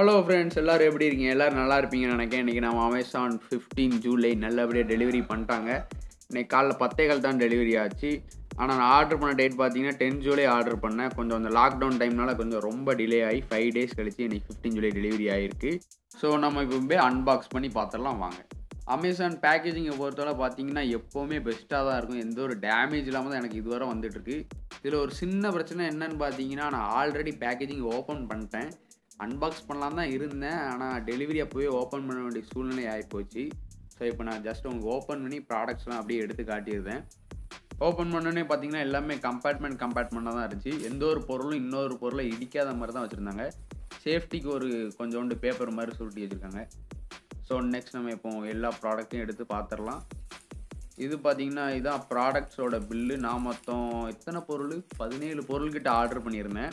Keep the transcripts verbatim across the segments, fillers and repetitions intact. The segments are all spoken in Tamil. ஹலோ ஃப்ரெண்ட்ஸ், எல்லோரும் எப்படி இருக்கீங்க? எல்லோரும் நல்லா இருப்பீங்கன்னு நினைக்கிறேன். இன்றைக்கி நம்ம அமேசான் ஃபிஃப்டீன் ஜூலை நல்லபடியாக டெலிவரி பண்ணிட்டாங்க. இன்றைக்கி காலைல பத்தே கால் தான் டெலிவரி ஆச்சு. ஆனால் நான் ஆர்டர் பண்ண டேட் பார்த்தீங்கன்னா டென் ஜூலை ஆர்டர் பண்ணேன். கொஞ்சம் அந்த லாக்டவுன் டைம்னால் கொஞ்சம் ரொம்ப டிலே ஆகி ஃபைவ் டேஸ் கழித்து இன்றைக்கி ஃபிஃப்டீன் ஜூலை டெலிவரி ஆகிருக்கு. ஸோ நம்ம இப்போ போய் அன்பாக்ஸ் பண்ணி பார்த்துடலாம் வாங்க. அமேசான் பேக்கேஜிங்கை பொறுத்தவரை பார்த்தீங்கன்னா எப்போவுமே பெஸ்ட்டாக தான் இருக்கும். எந்த ஒரு டேமேஜ் இல்லாமல் தான் எனக்கு இதுவரை வந்துட்டுருக்கு. இதில் ஒரு சின்ன பிரச்சனை என்னன்னு பார்த்தீங்கன்னா, நான் ஆல்ரெடி பேக்கேஜிங் ஓப்பன் பண்ணிட்டேன், அன்பாக்ஸ் பண்ணலாம் தான் இருந்தேன். ஆனால் டெலிவரி அப்போவே ஓப்பன் பண்ண வேண்டிய சூழ்நிலை ஆகிப்போச்சு. ஸோ இப்போ நான் ஜஸ்ட் உங்களுக்கு ஓப்பன் பண்ணி ப்ராடக்ட்ஸ்லாம் அப்படியே எடுத்து காட்டியிருந்தேன். ஓப்பன் பண்ணோன்னே பார்த்தீங்கன்னா எல்லாமே கம்பார்ட்மெண்ட் கம்பார்ட்மெண்ட்டாக தான் இருந்துச்சு. எந்த ஒரு பொருளும் இன்னொரு பொருளை இடிக்காத மாதிரி தான் வச்சுருந்தாங்க. சேஃப்டிக்கு ஒரு கொஞ்சோண்டு பேப்பர் மாதிரி சுருட்டி வச்சுருக்காங்க. ஸோ நெக்ஸ்ட் நம்ம இப்போ எல்லா ப்ராடக்ட்டையும் எடுத்து பார்த்துடலாம். இது பார்த்திங்கன்னா இதுதான் ப்ராடக்ட்ஸோட பில்லு. நான் மொத்தம் எத்தனை பொருள், பதினேழு பொருள்கிட்ட ஆர்டர் பண்ணியிருந்தேன்.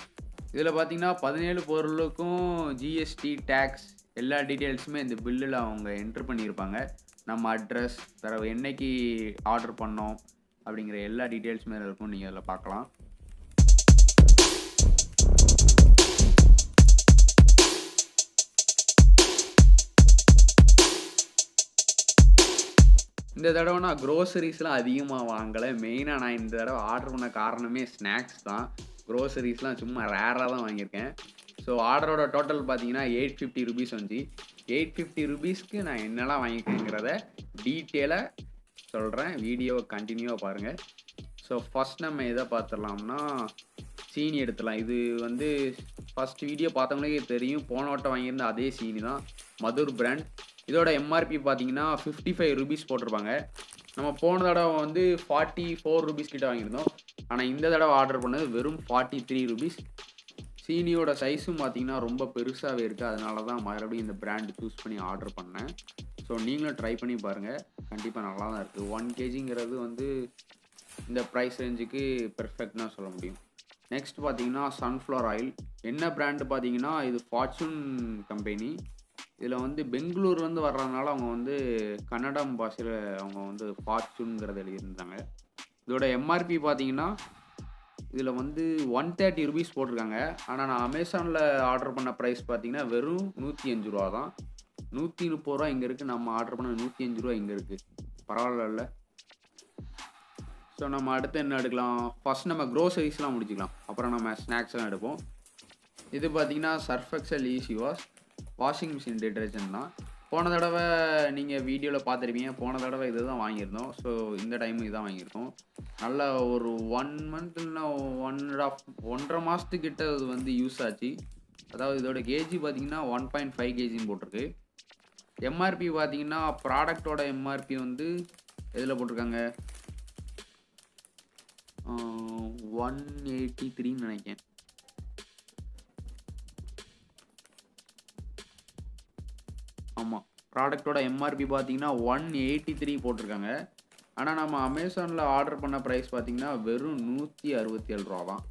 இதில் பார்த்திங்கன்னா பதினேழு பொருளுக்கும் ஜிஎஸ்டி டேக்ஸ் எல்லா டீட்டெயில்ஸுமே இந்த பில்லில் அவங்க என்ட்ரு பண்ணியிருப்பாங்க. நம்ம அட்ரஸ் தர என்னைக்கு ஆர்டர் பண்ணோம் அப்படிங்கிற எல்லா டீட்டெயில்ஸுமே இருக்கும். நீங்கள் அதில் பார்க்கலாம். இந்த தடவை நான் க்ரோசரிஸ்லாம் அதிகமாக வாங்கலை. மெயினாக நான் இந்த தடவை ஆர்டர் பண்ண காரணமே ஸ்நாக்ஸ் தான். க்ரோசரிஸ்லாம் சும்மா ரேராக தான் வாங்கியிருக்கேன். ஸோ ஆர்டரோட டோட்டல் பார்த்தீங்கன்னா எயிட் ஃபிஃப்டி ருபீஸ் வந்துச்சு. எயிட் ஃபிஃப்டி ருபீஸ்க்கு நான் என்னெல்லாம் வாங்கிக்கிறேங்கிறத டீட்டெயிலாக சொல்கிறேன், வீடியோவை கண்டினியூவாக பாருங்கள். ஸோ ஃபஸ்ட் நம்ம எதை பார்த்துடலாம்னா சீனி எடுத்துடலாம். இது வந்து ஃபஸ்ட் வீடியோ பார்த்தவங்களுக்கே தெரியும், போன வட்டம் வாங்கியிருந்த அதே சீனி தான், மதுர் பிராண்ட். இதோட எம்ஆர்பி பார்த்தீங்கன்னா ஃபிஃப்டி ஃபைவ் ருபீஸ் போட்டிருப்பாங்க. நம்ம போன தடவை வந்து ஃபார்ட்டி ஃபோர் ருபீஸ் கிட்ட வாங்கியிருந்தோம். ஆனால் இந்த தடவை ஆர்டர் பண்ணது வெறும் ஃபார்ட்டி த்ரீ ருபீஸ். சீனியோட சைஸும் பார்த்திங்கன்னா ரொம்ப பெருசாகவே இருக்குது. அதனால தான் மறுபடியும் இந்த பிராண்ட் சூஸ் பண்ணி ஆர்டர் பண்ணேன். ஸோ நீங்களும் ட்ரை பண்ணி பாருங்கள், கண்டிப்பாக நல்லா தான் இருக்குது. ஒன் கேஜிங்கிறது வந்து இந்த ப்ரைஸ் ரேஞ்சுக்கு பெர்ஃபெக்ட்னா சொல்ல முடியும். நெக்ஸ்ட் பார்த்திங்கன்னா சன்ஃப்ளவர் ஆயில். என்ன பிராண்டு பார்த்திங்கன்னா இது ஃபார்ச்சூன் கம்பெனி. இதில் வந்து பெங்களூர்லேருந்து வர்றதுனால அவங்க வந்து கன்னடம் பாஷையில் அவங்க வந்து ஃபார்ச்சூனுங்கிறது எழுதியிருந்தாங்க. இதோட எம்ஆர்பி பார்த்தீங்கன்னா இதில் வந்து ஒன் தேர்ட்டி ருபீஸ் போட்டிருக்காங்க. ஆனால் நான் அமேசானில் ஆர்டர் பண்ண ப்ரைஸ் பார்த்தீங்கன்னா வெறும் நூற்றி அஞ்சு ரூபா தான். நூற்றி முப்பது ரூபா இங்கே இருக்குது, நம்ம ஆர்டர் பண்ண நூற்றி அஞ்சு ரூபா இங்கே இருக்குது, பரவாயில்ல. ஸோ நம்ம அடுத்து என்ன எடுக்கலாம்? ஃபஸ்ட் நம்ம க்ரோசரிஸ்லாம் முடிச்சுக்கலாம், அப்புறம் நம்ம ஸ்நாக்ஸ்லாம் எடுப்போம். இது பார்த்திங்கன்னா surf XL easy wash washing machine detergent தான். போன தடவை நீங்கள் வீடியோவில் பார்த்துருப்பீங்க, போன தடவை இது தான் வாங்கியிருந்தோம். ஸோ இந்த டைமும் இதான் வாங்கியிருக்கோம். நல்லா ஒரு ஒன் மந்த்னா ஒன் அண்ட் ஆஃப் ஒன்றரை மாதத்துக்கிட்ட இது வந்து யூஸ் ஆச்சு. அதாவது இதோட கேஜி பார்த்திங்கன்னா ஒன் பாயிண்ட் ஃபைவ் கேஜின்னு போட்டிருக்கு. எம்ஆர்பி பார்த்திங்கன்னா ப்ராடக்டோட எம்ஆர்பி வந்து எதில் போட்டிருக்காங்க, ஒன் எயிட்டி த்ரீன்னு நினைக்கிறேன். ஆமாம், ப்ராடக்டோட எம்ஆர்பி பார்த்தீங்கன்னா ஒன் எயிட்டி த்ரீ போட்டிருக்காங்க. ஆனால் நம்ம அமேசானில் ஆர்டர் பண்ண ப்ரைஸ் பார்த்திங்கன்னா வெறும் நூற்றி அறுபத்தி ஏழு ரூபா தான்.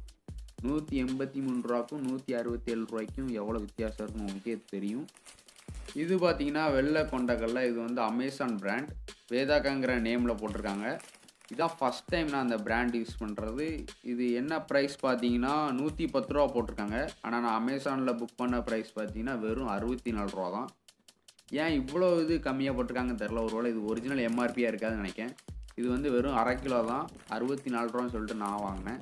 நூற்றி எண்பத்தி மூணு ரூபாக்கும் நூற்றி அறுபத்தி ஏழு ரூபாய்க்கும் எவ்வளோ வித்தியாசம் இருக்குன்னு உங்களுக்கே தெரியும். இது பார்த்திங்கன்னா வெள்ளை கொண்டக்கல்ல. இது வந்து அமேசான் பிராண்ட், வேதாக்காங்கிற நேமில் போட்டிருக்காங்க. இதான் ஃபஸ்ட் டைம் நான் அந்த பிராண்ட் யூஸ் பண்ணுறது. இது என்ன ப்ரைஸ் பார்த்தீங்கன்னா நூற்றி பத்து ரூபா போட்டிருக்காங்க. ஆனால் நான் அமேசானில் புக் பண்ண ப்ரைஸ் பார்த்திங்கன்னா வெறும் அறுபத்தி நாலு ரூபா தான். ஏன் இவ்வளோ இது கம்மியாக போட்டிருக்காங்கன்னு தெரில. ஒருவேளை இது ஒரிஜினல் எம்ஆர்பியாக இருக்காதுன்னு நினைக்கிறேன். இது வந்து வெறும் அரை கிலோ தான், அறுபத்தி நாலு ரூபான்னு சொல்லிட்டு நான் வாங்கினேன்.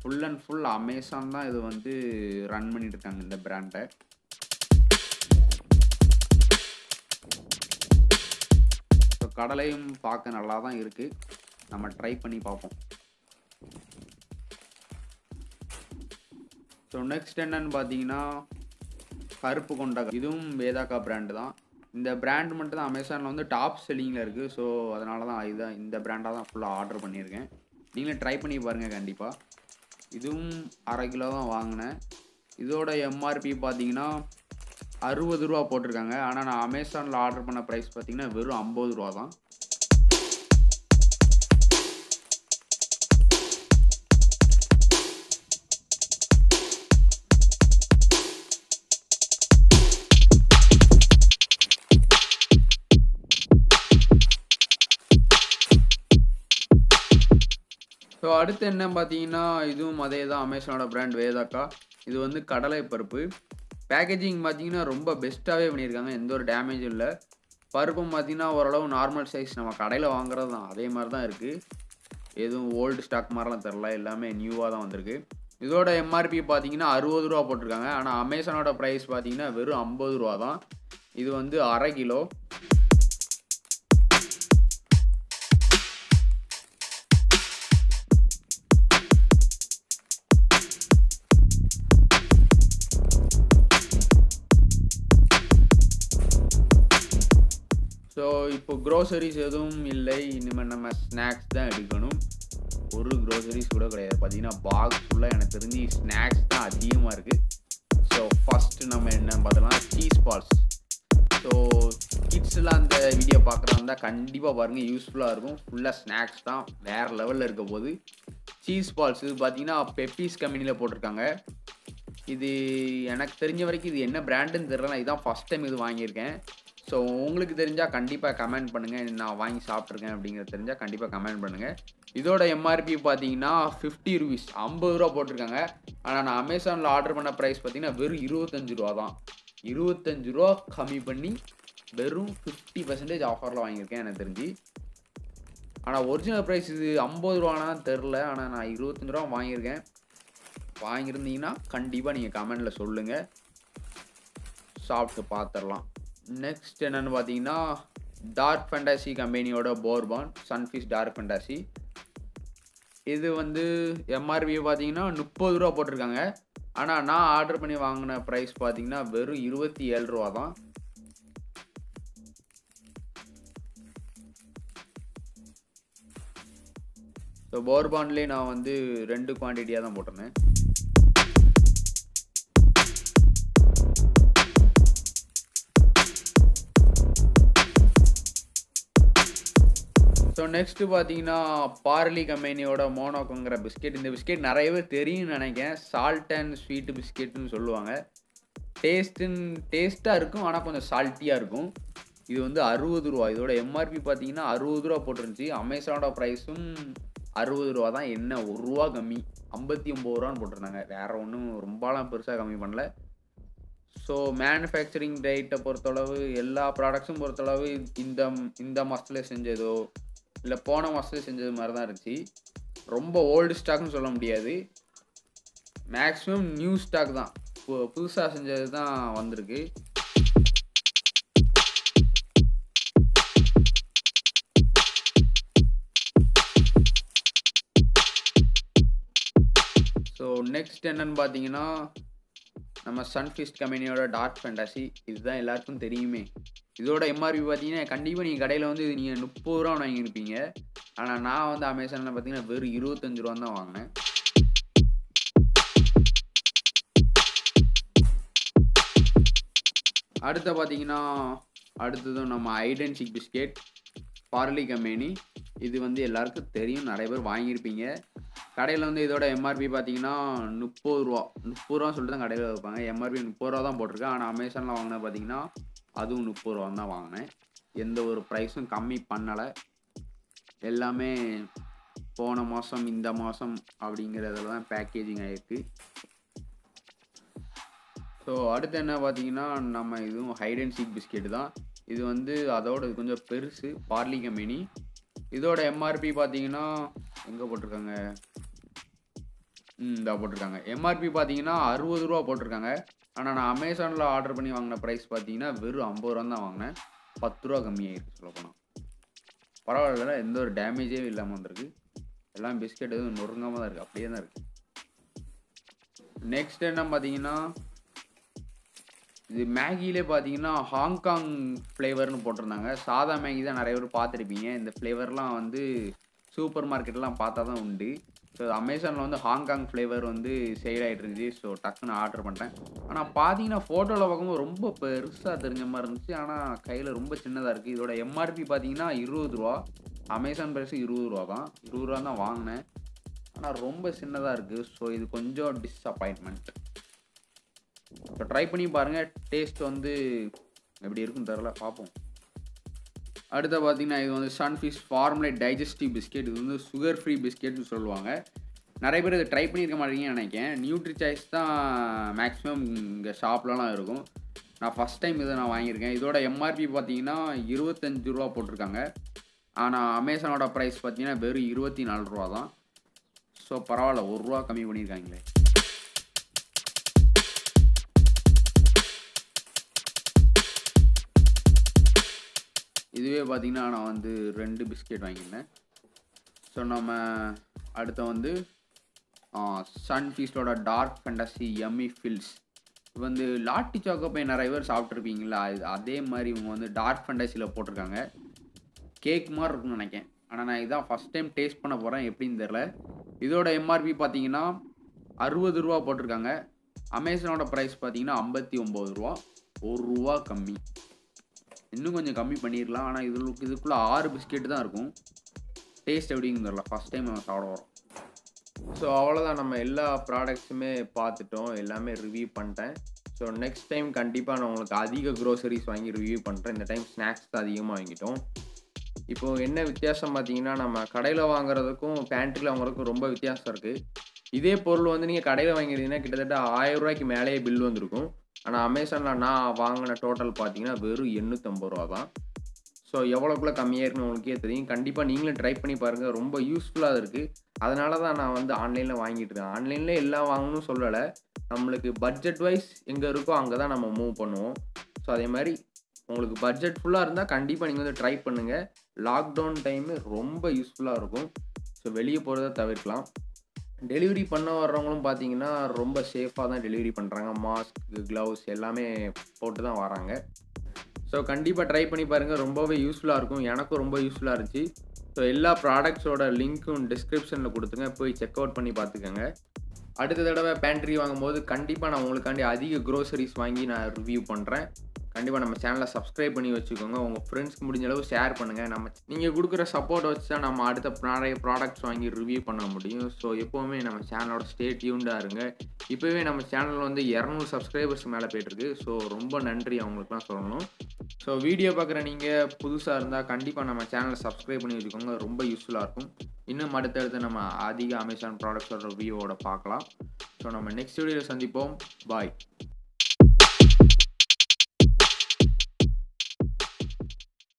ஃபுல் அண்ட் ஃபுல் அமேசான் தான் இது வந்து ரன் பண்ணிட்டு இருக்காங்க இந்த பிராண்டை. ஸோ கடலையும் பார்க்க நல்லா தான் இருக்குது, நம்ம ட்ரை பண்ணி பார்ப்போம். ஸோ நெக்ஸ்ட் என்னன்னு பார்த்தீங்கன்னா கருப்பு கொண்டக்கடலை. இதுவும் வேதாக்கா பிராண்டு தான். இந்த பிராண்ட் மட்டும் தான் அமேசானில் வந்து டாப் செல்லிங்கில் இருக்குது. ஸோ அதனால தான் இதுதான் இந்த பிராண்டாக தான் ஃபுல்லாக ஆர்டர் பண்ணியிருக்கேன். நீங்களும் ட்ரை பண்ணி பாருங்கள் கண்டிப்பாக. இதுவும் அரை கிலோ தான் வாங்கினேன். இதோட எம்ஆர்பி பார்த்திங்கன்னா அறுபது ரூபா போட்டிருக்காங்க. ஆனால் நான் அமேசானில் ஆர்டர் பண்ண ப்ரைஸ் பார்த்திங்கன்னா வெறும் ஐம்பது ரூபா தான். ஸோ அடுத்து என்ன பார்த்தீங்கன்னா இதுவும் அதே தான், அமேசானோட பிராண்ட் வேதாக்கா. இது வந்து கடலை பருப்பு. பேக்கேஜிங் பார்த்தீங்கன்னா ரொம்ப பெஸ்ட்டாகவே பண்ணியிருக்காங்க, எந்த ஒரு டேமேஜும் இல்லை. பருப்பும் பார்த்திங்கன்னா ஓரளவு நார்மல் சைஸ் நம்ம கடையில் வாங்குறது தான், அதே மாதிரி தான் இருக்குது. எதுவும் ஓல்டு ஸ்டாக் மாதிரிலாம் தெரில, எல்லாமே நியூவாக தான் வந்திருக்கு. இதோட எம்ஆர்பி பார்த்தீங்கன்னா அறுபது ரூபா போட்டிருக்காங்க. ஆனால் அமேசானோட ப்ரைஸ் பார்த்தீங்கன்னா வெறும் ஐம்பது ரூபா தான். இது வந்து அரை கிலோ. ஸோ இப்போ க்ரோசரிஸ் எதுவும் இல்லை, இனிமேல் நம்ம ஸ்நாக்ஸ் தான் எடுக்கணும். ஒரு க்ரோசரிஸ் கூட கிடையாது பார்த்தீங்கன்னா, பாக்ஸ் ஃபுல்லாக எனக்கு தெரிஞ்சு ஸ்நாக்ஸ் தான் அதிகமாக இருக்குது. ஸோ ஃபஸ்ட்டு நம்ம என்னென்னு பார்த்தோம்னா சீஸ் பால்ஸ். ஸோ கிட்ஸ்லாம் அந்த வீடியோ பார்க்குறாங்க கண்டிப்பாக பாருங்கள், யூஸ்ஃபுல்லாக இருக்கும். ஃபுல்லாக ஸ்நாக்ஸ் தான், வேறு லெவலில் இருக்க போது. சீஸ் பால்ஸ் இது பார்த்தீங்கன்னா பெப்பிஸ் கம்பெனியில் போட்டிருக்காங்க. இது எனக்கு தெரிஞ்ச வரைக்கும் இது என்ன பிராண்டுன்னு தெரியல, இதுதான் ஃபஸ்ட் டைம் இது வாங்கியிருக்கேன். ஸோ உங்களுக்கு தெரிஞ்சால் கண்டிப்பாக கமெண்ட் பண்ணுங்கள், நான் வாங்கி சாப்பிட்ருக்கேன் அப்படிங்கிறது தெரிஞ்சால் கண்டிப்பாக கமெண்ட் பண்ணுங்கள். இதோட எம்ஆர்பி பார்த்தீங்கன்னா ஃபிஃப்டி ருபீஸ் ஐம்பது ரூபா போட்டிருக்காங்க. ஆனால் நான் அமேசானில் ஆர்டர் பண்ண ப்ரைஸ் பார்த்தீங்கன்னா வெறும் இருபத்தஞ்சு ரூபா தான். இருபத்தஞ்சு ரூபா கம்மி பண்ணி வெறும் ஃபிஃப்டி பர்சன்டேஜ் ஆஃபரில் வாங்கியிருக்கேன் எனக்கு தெரிஞ்சு. ஆனால் ஒரிஜினல் ப்ரைஸ் இது ஐம்பது ரூபானான்னு தெரில, ஆனால் நான் இருபத்தஞ்சு ரூபா வாங்கியிருக்கேன். வாங்கியிருந்தீங்கன்னா கண்டிப்பாக நீங்கள் கமெண்டில் சொல்லுங்கள், சாப்பிட்டு பார்த்துடலாம். நெக்ஸ்ட் என்னென்னு பார்த்தீங்கன்னா டார்க் ஃபேண்டாசி கம்பெனியோட போர்பான் சன்ஃபீஸ்ட் டார்க் ஃபேண்டாசி. இது வந்து எம்ஆர்பி பார்த்தீங்கன்னா முப்பது ரூபா போட்டிருக்காங்க. ஆனால் நான் ஆர்டர் பண்ணி வாங்கின ப்ரைஸ் பார்த்தீங்கன்னா வெறும் இருபத்தி ஏழு ரூபா தான். ஸோ போர்பான்லேயே நான் வந்து ரெண்டு குவான்டிட்டியாக தான் போட்டிருந்தேன். ஸோ நெக்ஸ்ட்டு பார்த்தீங்கன்னா பார்லி கம்பெனியோட மோனோக்குங்கிற பிஸ்கெட். இந்த பிஸ்கெட் நிறையவே தெரியும்னு நினைக்கிறேன், சால்ட் அண்ட் ஸ்வீட்டு பிஸ்கெட்டுன்னு சொல்லுவாங்க. டேஸ்ட்டுன்னு டேஸ்ட்டாக இருக்கும், ஆனால் கொஞ்சம் சால்ட்டியாக இருக்கும். இது வந்து அறுபது ரூபா. இதோட எம்ஆர்பி பார்த்தீங்கன்னா அறுபது ரூபா போட்டுருந்துச்சு. அமேசானோட ப்ரைஸும் அறுபது ரூபா தான், என்ன ஒரு ரூபா கம்மி, ஐம்பத்தி ஒம்பது ரூபான்னு போட்டிருந்தாங்க. வேறு ஒன்றும் ரொம்பலாம் பெருசாக கம்மி பண்ணல. ஸோ மேனுஃபேக்சரிங் டேட்டை பொறுத்தளவு, எல்லா ப்ராடக்ட்ஸும் பொறுத்தளவு இந்த இந்த மாதத்துல செஞ்சதோ இல்லை போன மாதத்துல செஞ்சது மாதிரி தான் இருந்துச்சு. ரொம்ப ஓல்டு ஸ்டாக்னு சொல்ல முடியாது, மேக்ஸிமம் நியூ ஸ்டாக் தான், புதுசாக செஞ்சது தான் வந்திருக்கு. ஸோ நெக்ஸ்ட் என்னன்னு பார்த்தீங்கன்னா நம்ம சன்ஃபீஸ்ட் கம்பெனியோட டார்க் ஃபேண்டாசி. இதுதான் எல்லாருக்கும் தெரியுமே. இதோட எம்ஆர்பி பார்த்தீங்கன்னா கண்டிப்பாக நீங்கள் கடையில் வந்து நீங்கள் முப்பது ரூபா வாங்கியிருப்பீங்க. ஆனால் நான் வந்து அமேசானில் பார்த்தீங்கன்னா வெறும் இருபத்தஞ்சு ரூபா தான் வாங்கினேன். அடுத்த பார்த்தீங்கன்னா அடுத்ததும் நம்ம ஐடென்டிக் பிஸ்கெட் பார்லி கம்பெனி. இது வந்து எல்லாருக்கும் தெரியும், நிறைய பேர் வாங்கியிருப்பீங்க. கடையில் வந்து இதோட எம்ஆர்பி பார்த்தீங்கன்னா முப்பது ரூபா முப்பது ரூபான்னு சொல்லிட்டு தான் கடையில் வைப்பாங்க. எம்ஆர்பி முப்பது ரூபா தான் போட்டிருக்கேன். ஆனால் அமேசானில் வாங்கினது பார்த்தீங்கன்னா அதுவும் முப்பது ரூபா தான் வாங்கினேன். எந்த ஒரு ப்ரைஸும் கம்மி பண்ணலை, எல்லாமே போன மாதம் இந்த மாதம் அப்படிங்கிறதுல தான் பேக்கேஜிங் ஆகிருக்கு. ஸோ அடுத்து என்ன பார்த்தீங்கன்னா நம்ம இதுவும் ஹைட் அண்ட் சீக் பிஸ்கெட்டு தான். இது வந்து அதோட கொஞ்சம் பெருசு, பார்லி கம்பெனி. இதோட எம்ஆர்பி பார்த்தீங்கன்னா எங்கே போட்டிருக்காங்க, இதாக போட்டிருக்காங்க. எம்ஆர்பி பார்த்தீங்கன்னா அறுபது ரூபா போட்டிருக்காங்க. ஆனால் நான் அமேசானில் ஆர்டர் பண்ணி வாங்கின ப்ரைஸ் பார்த்தீங்கன்னா வெறும் ஐம்பது ரூபா தான் வாங்கினேன். பத்து ரூபா கம்மியாகிருக்கு சொல்லப்போனால். பரவாயில்ல, எந்த ஒரு டேமேஜே இல்லாமல் வந்திருக்கு. எல்லாம் பிஸ்கெட் எதுவும் நொறுங்காமல் தான் இருக்குது, அப்படியே தான் இருக்குது. நெக்ஸ்ட் என்ன பார்த்தீங்கன்னா இது மேகியிலே பார்த்தீங்கன்னா ஹாங்காங் ஃப்ளேவர்னு போட்டிருந்தாங்க. சாதா மேகி தான் நிறைய பேர் பார்த்துருப்பீங்க. இந்த ஃப்ளேவர்லாம் வந்து சூப்பர் மார்க்கெட்லாம் பார்த்தா தான் உண்டு. ஸோ அமேசானில் வந்து ஹாங்காங் ஃப்ளேவர் வந்து சேல் ஆகிட்டு இருந்துச்சு. ஸோ டக்குன்னு ஆர்டர் பண்ணிட்டேன். ஆனால் பார்த்தீங்கன்னா ஃபோட்டோவில் பார்க்கும்போது ரொம்ப பெருசாக தெரிஞ்ச மாதிரி இருந்துச்சு, ஆனால் கையில் ரொம்ப சின்னதாக இருக்குது. இதோட எம்ஆர்பி பார்த்தீங்கன்னா இருபது ரூபா. அமேசான் ப்ரைஸு இருபது ரூபா தான், இருபது ரூபா தான் வாங்கினேன். ஆனால் ரொம்ப சின்னதாக இருக்குது. ஸோ இது கொஞ்சம் டிஸ்அப்பாயின்மெண்ட். இப்போ ட்ரை பண்ணி பாருங்கள், டேஸ்ட் வந்து எப்படி இருக்குன்னு தெரில, பார்ப்போம். அடுத்த பார்த்தீங்கன்னா இது வந்து சன்ஃபீஸ்ட் ஃபார்முலேட் டைஜஸ்டிவ் பிஸ்கெட். இது வந்து சுகர் ஃப்ரீ பிஸ்கெட்னு சொல்லுவாங்க. நிறைய பேர் இதை ட்ரை பண்ணியிருக்க மாட்டேங்கன்னு நினைக்கிறேன். நியூட்ரி சாய்ஸ் தான் மேக்ஸிமம் இங்கே ஷாப்லலாம் இருக்கும். நான் ஃபஸ்ட் டைம் இதை நான் வாங்கியிருக்கேன். இதோட எம்ஆர்பி பார்த்தீங்கன்னா இருபத்தஞ்சு ரூபா போட்டிருக்காங்க. ஆனால் அமேசானோட ப்ரைஸ் பார்த்தீங்கன்னா வெறும் இருபத்தி நாலு ரூபா தான். ஸோ பரவாயில்ல, ஒரு ரூபா கம்மி பண்ணியிருக்காங்களே. இதுவே பார்த்திங்கன்னா நான் வந்து ரெண்டு பிஸ்கெட் வாங்கியிருந்தேன். ஸோ நம்ம அடுத்த வந்து சன்ஃபீஸ்டோட டார்க் ஃபேண்டஸி எம்மி ஃபில்ஸ். இப்போ வந்து லாட்டி சாக்கோப்பை நிறைய பேர் சாப்பிட்ருப்பீங்களா, அது அதே மாதிரி இவங்க வந்து டார்க் ஃபேண்டஸியில் போட்டிருக்காங்க. கேக் மாதிரி இருக்குன்னு நினைக்கிறேன். ஆனால் நான் இதான் ஃபஸ்ட் டைம் டேஸ்ட் பண்ண போகிறேன், எப்படின்னு தெரில. இதோட எம்ஆர்பி பார்த்திங்கன்னா அறுபது ரூபா போட்டிருக்காங்க. அமேசானோட ப்ரைஸ் பார்த்திங்கன்னா ஐம்பத்தி ஒம்பது ரூபா, ஒரு ரூபா கம்மி. இன்னும் கொஞ்சம் கம்மி பண்ணிடலாம். ஆனால் இது இதுக்குள்ளே ஆறு பிஸ்கெட்டு தான் இருக்கும். டேஸ்ட் எப்படின்னு தெரியல, ஃபஸ்ட் டைம் நம்ம சாப்பிட வரோம். ஸோ அவ்வளோதான், நம்ம எல்லா ப்ராடக்ட்ஸுமே பார்த்துட்டோம், எல்லாமே ரிவ்யூ பண்ணிட்டேன். ஸோ நெக்ஸ்ட் டைம் கண்டிப்பாக நான் உங்களுக்கு அதிக க்ரோசரிஸ் வாங்கி ரிவ்யூ பண்ணுறேன். இந்த டைம் ஸ்நாக்ஸ் தான் அதிகமாக வாங்கிட்டோம். இப்போது என்ன வித்தியாசம் பார்த்தீங்கன்னா, நம்ம கடையில் வாங்குறதுக்கும் பேண்ட்ரியில் வாங்குறதுக்கும் ரொம்ப வித்தியாசம் இருக்குது. இதே பொருள் வந்து நீங்கள் கடையில் வாங்கிருந்தீங்கன்னா கிட்டத்தட்ட ஆயிரம் ரூபாய்க்கு மேலேயே பில் வந்திருக்கும். ஆனால் அமேசானில் நான் வாங்கின டோட்டல் பார்த்தீங்கன்னா வெறும் எண்ணூற்றம்பது ரூபா தான். ஸோ எவ்வளோக்குள்ளே கம்மியாக இருக்குன்னு உங்களுக்கே தெரியும். கண்டிப்பாக நீங்களும் ட்ரை பண்ணி பாருங்கள், ரொம்ப யூஸ்ஃபுல்லாக இருக்குது. அதனால தான் நான் வந்து ஆன்லைனில் வாங்கிட்டு இருக்கேன். ஆன்லைனில் எல்லாம் வாங்கணும்னு சொல்லலை, நம்மளுக்கு பட்ஜெட் வைஸ் எங்கே இருக்கோ அங்கே தான் நம்ம மூவ் பண்ணுவோம். ஸோ அதே மாதிரி உங்களுக்கு பட்ஜெட் ஃபுல்லாக இருந்தால் கண்டிப்பாக நீங்கள் வந்து ட்ரை பண்ணுங்கள். லாக்டவுன் டைமு ரொம்ப யூஸ்ஃபுல்லாக இருக்கும். ஸோ வெளியே போகிறத தவிர்க்கலாம். டெலிவரி பண்ண வர்றவங்களும் பார்த்தீங்கன்னா ரொம்ப சேஃபாக தான் டெலிவரி பண்ணுறாங்க. மாஸ்க், க்ளவுஸ் எல்லாமே போட்டு தான் வராங்க. ஸோ கண்டிப்பாக ட்ரை பண்ணி பாருங்கள், ரொம்பவே யூஸ்ஃபுல்லாக இருக்கும். எனக்கும் ரொம்ப யூஸ்ஃபுல்லாக இருந்துச்சு. ஸோ எல்லா ப்ராடக்ட்ஸோட லிங்க்கும் டிஸ்கிரிப்ஷனில் கொடுத்துங்க, போய் செக் அவுட் பண்ணி பார்த்துக்கோங்க. அடுத்த தடவை பேண்ட்ரி வாங்கும்போது கண்டிப்பாக நான் உங்களுக்காண்டி அதிக க்ரோசரிஸ் வாங்கி நான் ரிவ்யூ பண்ணுறேன். கண்டிப்பாக நம்ம சேனலை சப்ஸ்கிரைப் பண்ணி வச்சுக்கோங்க. உங்கள் ஃப்ரெண்ட்ஸ்க்கு முடிஞ்ச அளவு ஷேர் பண்ணுங்கள். நம்ம நீங்கள் கொடுக்குற சப்போர்ட் வச்சு தான் நம்ம அடுத்த நிறைய ப்ராடக்ட்ஸ் வாங்கி ரிவ்யூ பண்ண முடியும். ஸோ எப்போவுமே நம்ம சேனலோட ஸ்டே டியூன்டாக இருங்க. இப்போவே நம்ம சேனல் வந்து இரநூறு சப்ஸ்கிரைபர்ஸ் மேலே போய்ட்டுருக்கு. ஸோ ரொம்ப நன்றி அவங்களுக்குலாம் சொல்லணும். ஸோ வீடியோ பார்க்குற நீங்கள் புதுசாக இருந்தால் கண்டிப்பாக நம்ம சேனலை சப்ஸ்கிரைப் பண்ணி வச்சுக்கோங்க, ரொம்ப யூஸ்ஃபுல்லாக இருக்கும். இன்னும் அடுத்தடுத்து நம்ம அதிக அமேசான் ப்ராடக்ட்ஸோட ரிவ்யூவோட பார்க்கலாம். ஸோ நம்ம நெக்ஸ்ட் வீடியோவில் சந்திப்போம். பாய்.